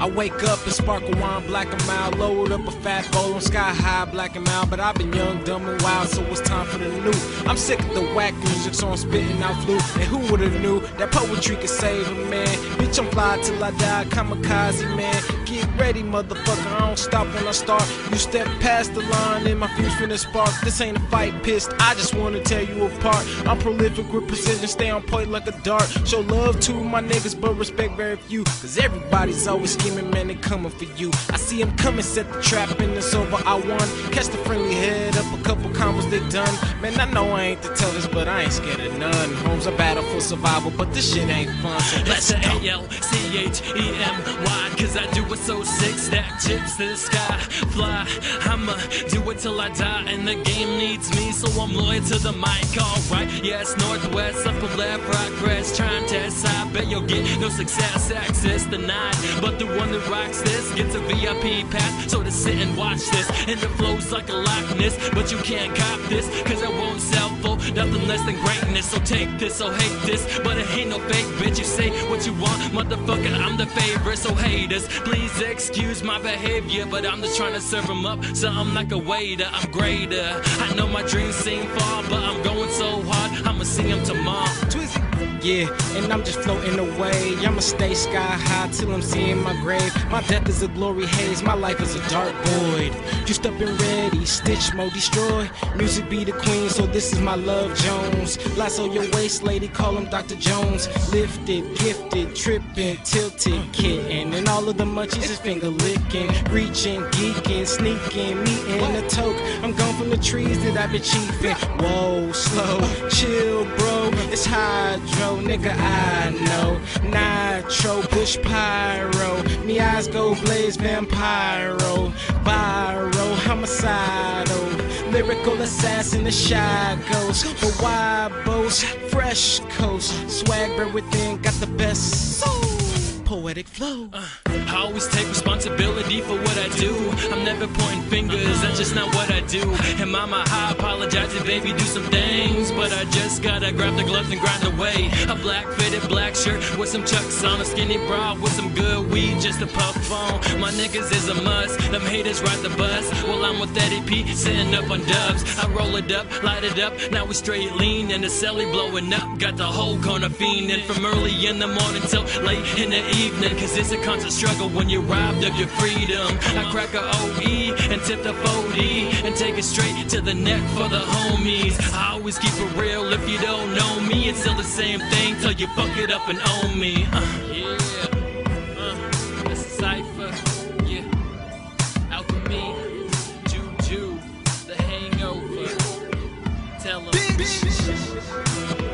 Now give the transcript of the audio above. I wake up and sparkle wine, black and mild. Load up a fat bowl, I'm sky high, black and mild. But I've been young, dumb and wild, so it's time for the new. I'm sick of the whack music, so I'm spitting out flu. And who would've knew that poetry could save a man? Bitch, I'm fly till I die, kamikaze man. Get ready, motherfucker, I don't stop when I start. You step past the line and my fuse finna spark. This ain't a fight, pissed, I just wanna tear you apart. I'm prolific with precision, stay on point like a dart. Show love to my niggas, but respect very few. Cause everybody's always scheming, man, they coming for you. I see them coming, set the trap, and it's over, I won. Catch the friendly head up, a couple combos, they done. Man, I know I ain't the toughest, but I ain't scared of none. Home's a battle for survival, but this shit ain't fun. So let's go. A-L-C-H-E-M-Y, cause I do it so sick, stack chips to the sky, fly, I'ma do it till I die, and the game needs me, so I'm loyal to the mic, alright, yes, northwest, upper left, progress, try and test, I bet you'll get no success, access denied, but the one that rocks this gets a VIP pass, so to sit and watch this, and it flows like a Loch Ness, but you can't cop this, cause I won't sell for nothing less than greatness, so take this, so hate this, but it ain't no fake bitch, you say what you want, motherfucker, I'm the favorite, so haters, please excuse my behavior, but I'm just trying to serve them up, so I'm like a waiter, I'm greater, I know my dreams seem far, but I'm going so hard, I'ma see them tomorrow. Twisty. Yeah, and I'm just floating away. I'ma stay sky high till I'm seeing my grave. My death is a glory haze, my life is a dark void. Juiced up and ready, stitch mode destroy. Music be the queen, so this is my Love Jones. Lasso your waist, lady, call him Dr. Jones. Lifted, gifted, tripping, tilted, kitten. And all of the munchies is finger licking, reaching, geeking, sneaking, meeting a toke. I'm gone from the trees that I've been chiefing. Whoa, slow, chill, bro, it's hydro. Nigga, I know nitro, bush pyro. Me eyes go blaze, vampiro, viral, homicidal, lyrical assassin, the shy ghost. But why boast? Fresh coast, swagger within, got the best soul. Poetic flow. I always take responsibility for what I do. I'm never pointing fingers, that's just not what I do. And mama, I apologize if baby do some things, but I just gotta grab the gloves and grind away. A black fitted black shirt with some chucks on, a skinny bra with some good weed just to puff on. My niggas is a must, them haters ride the bus. Well, I'm with Eddie P, sitting up on dubs. I roll it up, light it up, now we straight lean, and the celly blowing up, got the whole corner fiending from early in the morning till late in the evening. Cause it's a constant struggle when you're robbed of your freedom. I crack a OE and tip the 40 and take it straight to the neck for the homies. I always keep it real, if you don't know me, it's still the same thing till you fuck it up and own me. That's a cypher, yeah. Alchemy, Juju, the hangover. Tell 'em.